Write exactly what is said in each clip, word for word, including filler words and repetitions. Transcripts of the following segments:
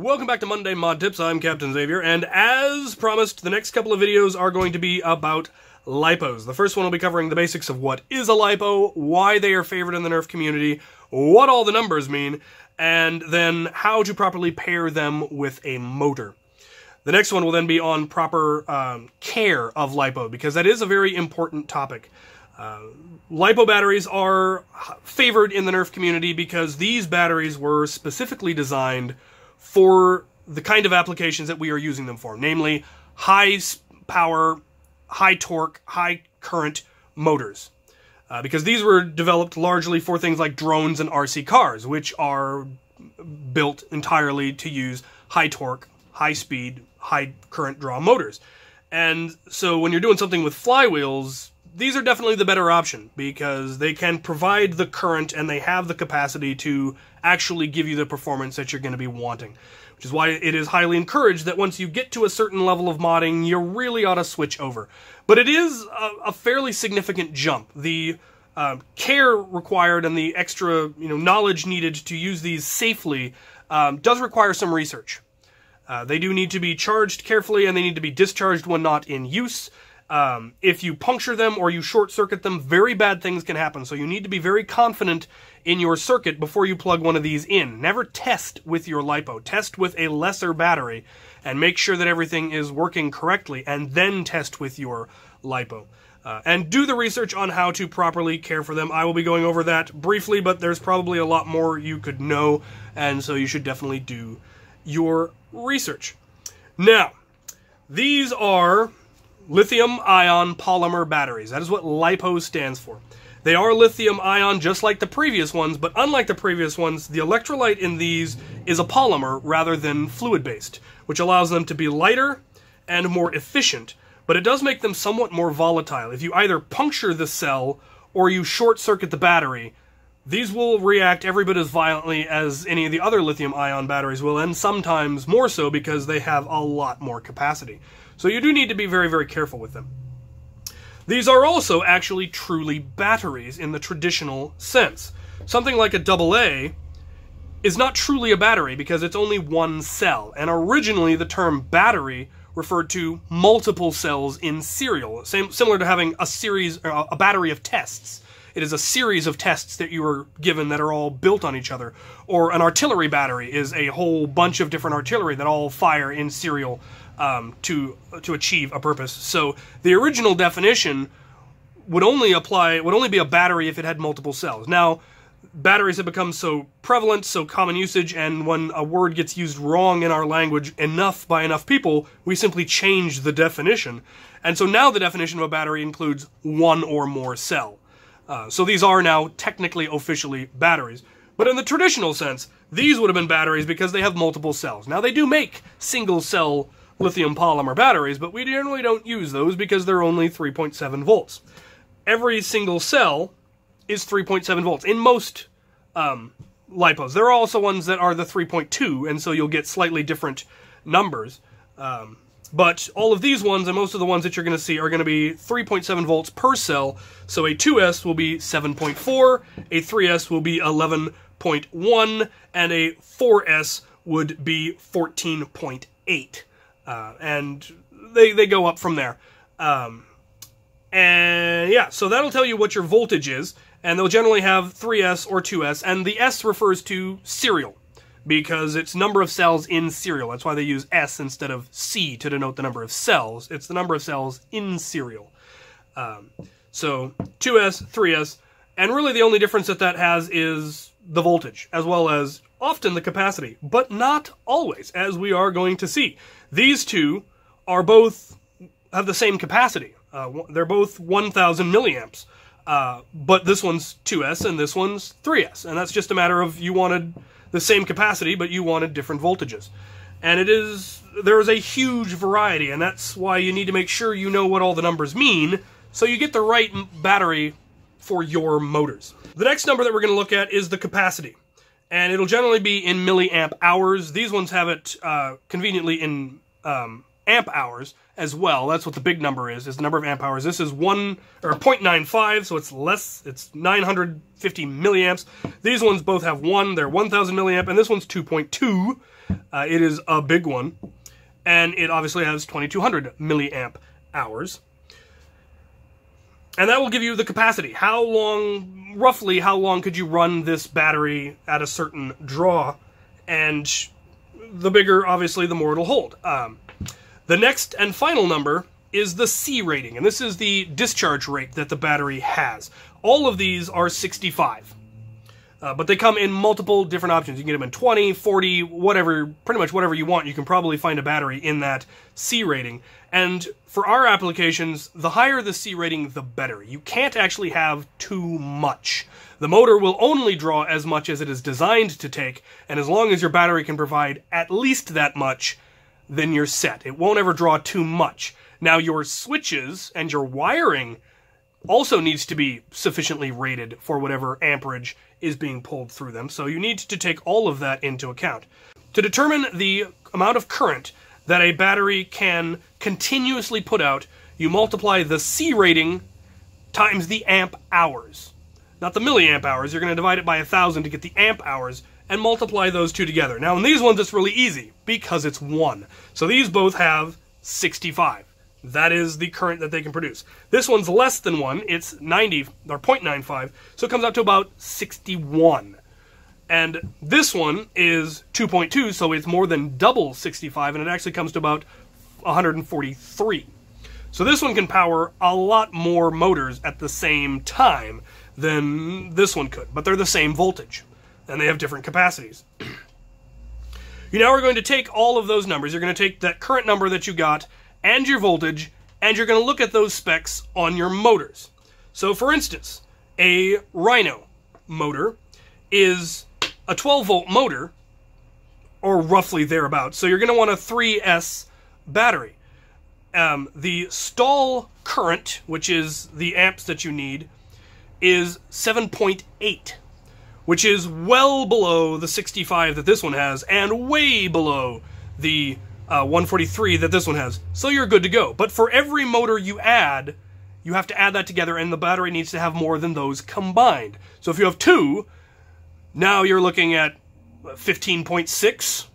Welcome back to Monday Mod Tips. I'm Captain Xavier, and as promised, the next couple of videos are going to be about lipos. The first one will be covering the basics of what is a lipo, why they are favored in the Nerf community, what all the numbers mean, and then how to properly pair them with a motor. The next one will then be on proper um, care of lipo, because that is a very important topic. Uh, lipo batteries are favored in the Nerf community because these batteries were specifically designed for the kind of applications that we are using them for, namely high power, high torque, high current motors. Uh, because these were developed largely for things like drones and R C cars, which are built entirely to use high torque, high speed, high current draw motors. And so when you're doing something with flywheels, these are definitely the better option because they can provide the current and they have the capacity to actually give you the performance that you're going to be wanting, which is why it is highly encouraged that once you get to a certain level of modding, you really ought to switch over. But it is a, a fairly significant jump. The uh, care required and the extra you know, knowledge needed to use these safely um, does require some research. Uh, they do need to be charged carefully and they need to be discharged when not in use. Um, if you puncture them or you short-circuit them, very bad things can happen. So you need to be very confident in your circuit before you plug one of these in. Never test with your lipo. Test with a lesser battery and make sure that everything is working correctly, and then test with your lipo. Uh, and do the research on how to properly care for them. I will be going over that briefly, but there's probably a lot more you could know, and so you should definitely do your research. Now, these are lithium-ion polymer batteries. That is what lipo stands for. They are lithium-ion just like the previous ones, but unlike the previous ones, the electrolyte in these is a polymer rather than fluid-based, which allows them to be lighter and more efficient, but it does make them somewhat more volatile. If you either puncture the cell or you short-circuit the battery, these will react every bit as violently as any of the other lithium-ion batteries will, and sometimes more so because they have a lot more capacity. So you do need to be very, very careful with them. These are also actually truly batteries in the traditional sense. Something like a double A is not truly a battery because it's only one cell, and originally the term battery referred to multiple cells in serial, same, similar to having a series, a battery of tests. It is a series of tests that you are given that are all built on each other. Or an artillery battery is a whole bunch of different artillery that all fire in serial um, to to achieve a purpose. So the original definition would only apply would only be a battery if it had multiple cells. Now, batteries have become so prevalent, so common usage, and when a word gets used wrong in our language enough by enough people, we simply change the definition. And so now the definition of a battery includes one or more cell. Uh, so these are now technically, officially batteries. But in the traditional sense, these would have been batteries because they have multiple cells. Now, they do make single-cell lithium polymer batteries, but we generally don't use those because they're only three point seven volts. Every single cell is three point seven volts in most um, lipos. There are also ones that are the three point two, and so you'll get slightly different numbers. Um, But all of these ones, and most of the ones that you're going to see, are going to be three point seven volts per cell. So a two S will be seven point four, a three S will be eleven point one, and a four S would be fourteen point eight. Uh, and they, they go up from there. Um, and yeah, so that'll tell you what your voltage is. And they'll generally have three S or two S, and the S refers to serial, because it's number of cells in serial. That's why they use S instead of C to denote the number of cells. It's the number of cells in serial. Um, so two S, three S, and really the only difference that that has is the voltage, as well as often the capacity, but not always, as we are going to see. These two are both, have the same capacity. Uh, they're both one thousand milliamps, uh, but this one's two S and this one's three S, and that's just a matter of you wanted the same capacity, but you wanted different voltages. And it is, there is a huge variety, and that's why you need to make sure you know what all the numbers mean, so you get the right battery for your motors. The next number that we're going to look at is the capacity, and it'll generally be in milliamp hours. These ones have it uh, conveniently in um, amp hours as well. That's what the big number is, is the number of amp hours. This is one, or zero point nine five, so it's less, it's nine hundred fifty milliamps. These ones both have one, they're one thousand milliamp, and this one's two point two. Uh, it is a big one, and it obviously has twenty-two hundred milliamp hours. And that will give you the capacity. How long, roughly, how long could you run this battery at a certain draw? And the bigger, obviously, the more it'll hold. Um, the next and final number is the C rating, and this is the discharge rate that the battery has. All of these are sixty-five, uh, but they come in multiple different options. You can get them in twenty, forty, whatever, pretty much whatever you want. You can probably find a battery in that C rating, and for our applications, the higher the C rating, the better. You can't actually have too much. The motor will only draw as much as it is designed to take, and as long as your battery can provide at least that much, then you're set. It won't ever draw too much. Now, your switches and your wiring also needs to be sufficiently rated for whatever amperage is being pulled through them, so you need to take all of that into account. To determine the amount of current that a battery can continuously put out, you multiply the C rating times the amp hours. Not the milliamp hours, you're going to divide it by one thousand to get the amp hours, and multiply those two together. Now, in these ones, it's really easy, because it's one. So these both have sixty-five. That is the current that they can produce. This one's less than one. It's ninety, or zero point nine five, so it comes out to about sixty-one. And this one is two point two, so it's more than double sixty-five, and it actually comes to about one hundred forty-three. So this one can power a lot more motors at the same time than this one could, but they're the same voltage, and they have different capacities. You now are going to take all of those numbers. You're going to take that current number that you got, and your voltage, and you're going to look at those specs on your motors. So, for instance, a Rhino motor is a twelve volt motor, or roughly thereabouts, so you're going to want a three S battery. Um, the stall current, which is the amps that you need, is seven point eight, which is well below the sixty-five that this one has, and way below the Uh, one forty-three that this one has, so you're good to go. But for every motor you add, you have to add that together, and the battery needs to have more than those combined. So if you have two, now you're looking at fifteen point six,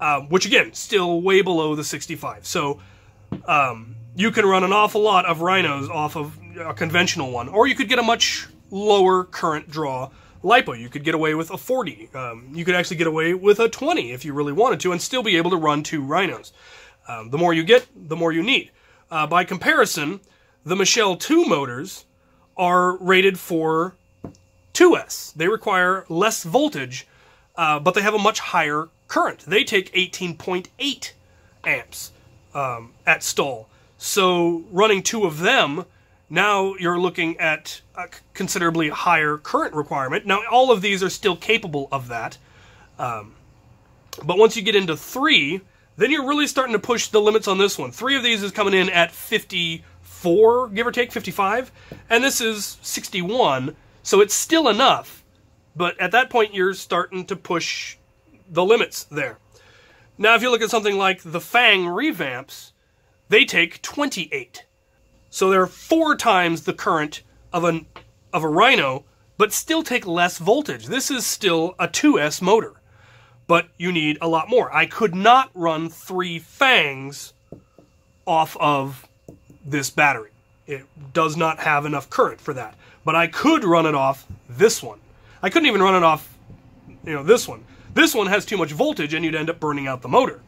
uh, which again, still way below the sixty-five. So um, you can run an awful lot of Rhinos off of a conventional one, or you could get a much lower current draw LiPo. You could get away with a forty. Um, you could actually get away with a twenty if you really wanted to, and still be able to run two Rhinos. Um, the more you get, the more you need. Uh, by comparison, the Michelle two motors are rated for two S. They require less voltage, uh, but they have a much higher current. They take eighteen point eight amps um, at stall. So running two of them, now you're looking at a considerably higher current requirement. Now, all of these are still capable of that. Um, but once you get into three, then you're really starting to push the limits on this one. Three of these is coming in at fifty-four, give or take, fifty-five. And this is sixty-one, so it's still enough. But at that point, you're starting to push the limits there. Now, if you look at something like the Fang revamps, they take twenty-eight. So they're four times the current of, an, of a Rhino, but still take less voltage. This is still a two S motor, but you need a lot more. I could not run three Fangs off of this battery. It does not have enough current for that. But I could run it off this one. I couldn't even run it off you know, this one. This one has too much voltage, and you'd end up burning out the motor.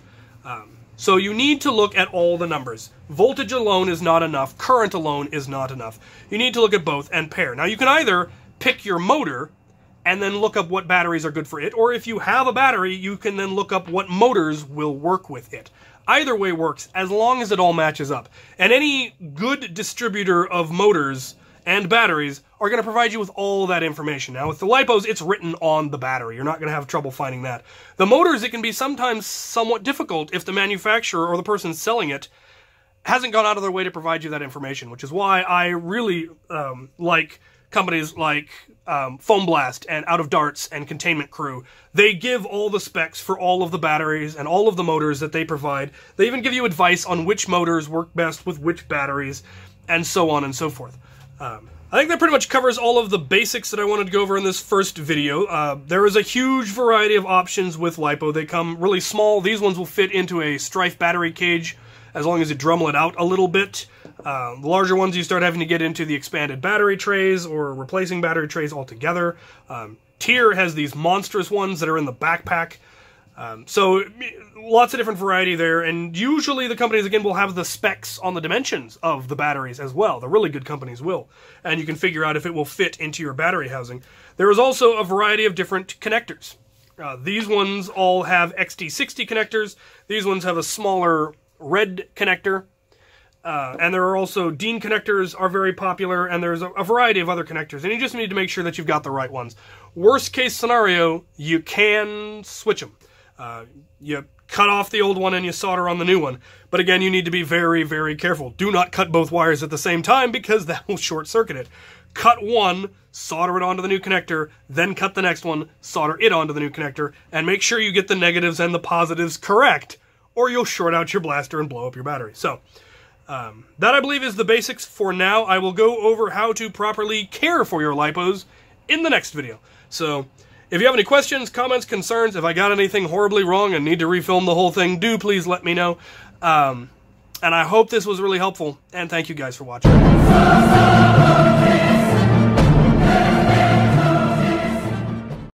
Um, So you need to look at all the numbers. Voltage alone is not enough. Current alone is not enough. You need to look at both and pair. Now, you can either pick your motor and then look up what batteries are good for it, or if you have a battery, you can then look up what motors will work with it. Either way works, as long as it all matches up. And any good distributor of motors and batteries are going to provide you with all that information. Now, with the LiPos, it's written on the battery. You're not going to have trouble finding that. The motors, it can be sometimes somewhat difficult if the manufacturer or the person selling it hasn't gone out of their way to provide you that information, which is why I really um, like companies like um, Foam Blast and Out of Darts and Containment Crew. They give all the specs for all of the batteries and all of the motors that they provide. They even give you advice on which motors work best with which batteries, and so on and so forth. Um, I think that pretty much covers all of the basics that I wanted to go over in this first video. Uh, there is a huge variety of options with LiPo. They come really small. These ones will fit into a Strife battery cage as long as you Dremel it out a little bit. Uh, the larger ones you start having to get into the expanded battery trays or replacing battery trays altogether. Um, Tier has these monstrous ones that are in the backpack. Um, so lots of different variety there, and usually the companies again will have the specs on the dimensions of the batteries as well. The really good companies will, and you can figure out if it will fit into your battery housing. There is also a variety of different connectors. Uh, these ones all have X T sixty connectors. These ones have a smaller red connector, uh, and there are also Dean connectors are very popular, and there's a, a variety of other connectors, and you just need to make sure that you've got the right ones. Worst case scenario, you can switch them. Uh, you cut off the old one and you solder on the new one. But again, you need to be very, very careful. Do not cut both wires at the same time because that will short-circuit it. Cut one, solder it onto the new connector, then cut the next one, solder it onto the new connector, and make sure you get the negatives and the positives correct, or you'll short out your blaster and blow up your battery. So, um, that I believe is the basics for now. I will go over how to properly care for your LiPos in the next video. So, if you have any questions, comments, concerns, if I got anything horribly wrong and need to refilm the whole thing, do please let me know. Um, and I hope this was really helpful, and thank you guys for watching.